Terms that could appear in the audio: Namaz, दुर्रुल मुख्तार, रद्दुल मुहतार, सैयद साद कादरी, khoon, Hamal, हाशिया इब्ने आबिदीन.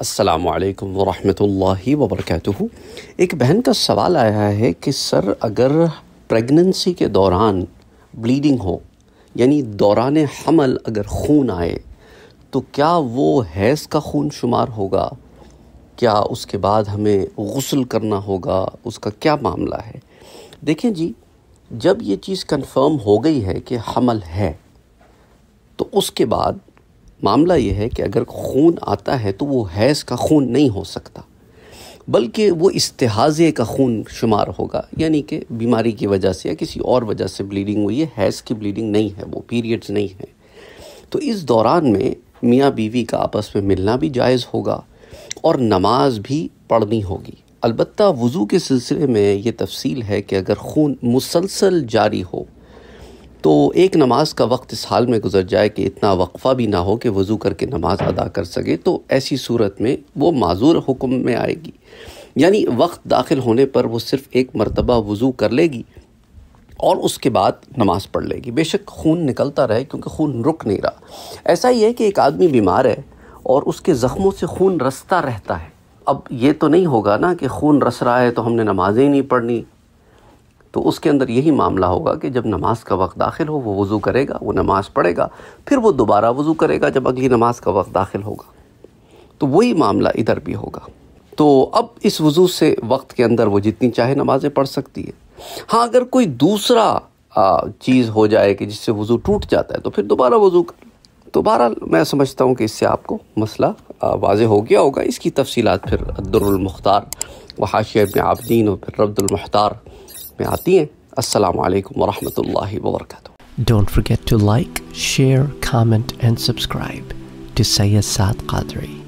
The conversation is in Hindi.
अस्सलामु अलैकुम वरहमतुल्लाहि वबरकातुहू। एक बहन का सवाल आया है कि सर, अगर प्रेगनेंसी के दौरान ब्लीडिंग हो, यानी दौरान हमल अगर खून आए, तो क्या वो हैज़ का खून शुमार होगा? क्या उसके बाद हमें गुस्ल करना होगा? उसका क्या मामला है? देखें जी, जब ये चीज़ कंफर्म हो गई है कि हमल है, तो उसके बाद मामला ये है कि अगर खून आता है तो वो हैज़ का खून नहीं हो सकता, बल्कि वो इस्तेहाज़े का खून शुमार होगा। यानी कि बीमारी की वजह से या किसी और वजह से ब्लीडिंग हुई है, हैज़ की ब्लीडिंग नहीं है, वो पीरियड्स नहीं है। तो इस दौरान में मियाँ बीवी का आपस में मिलना भी जायज़ होगा और नमाज भी पढ़नी होगी। अलबत्ता वज़ू के सिलसिले में ये तफसील है कि अगर खून मुसलसल जारी हो तो एक नमाज का वक्त इस हाल में गुजर जाए कि इतना वक्फ़ा भी ना हो कि वज़ू करके नमाज अदा कर सके, तो ऐसी सूरत में वो माजूर हुक्म में आएगी। यानी वक्त दाखिल होने पर वो सिर्फ़ एक मरतबा वज़ू कर लेगी और उसके बाद नमाज पढ़ लेगी, बेशक खून निकलता रहे, क्योंकि खून रुक नहीं रहा। ऐसा ही है कि एक आदमी बीमार है और उसके ज़ख्मों से खून रसता रहता है। अब ये तो नहीं होगा ना कि खून रस रहा है तो हमने नमाज़ें ही नहीं पढ़नी, तो उसके अंदर यही मामला होगा कि जब नमाज का वक्त दाखिल हो वो वज़ू करेगा, वो नमाज पढ़ेगा, फिर वो दोबारा वज़ू करेगा जब अगली नमाज का वक्त दाखिल होगा। तो वही मामला इधर भी होगा। तो अब इस वज़ू से वक्त के अंदर वो जितनी चाहे नमाज़ें पढ़ सकती है। हाँ, अगर कोई दूसरा चीज़ हो जाए कि जिससे वज़ू टूट जाता है तो फिर दोबारा वज़ू कर। तो बहरहाल मैं समझता हूँ कि इससे आपको मसला वाज़े हो गया होगा। इसकी तफसीलात फिर दुर्रुल मुख्तार व हाशिया इब्ने आबिदीन और फिर रद्दुल मुहतार में आती हैं। अस्सलामु अलैकुम वरहमतुल्लाहि वबरकातुहू। Don't forget to like, share, comment and subscribe to सैयद साद कादरी।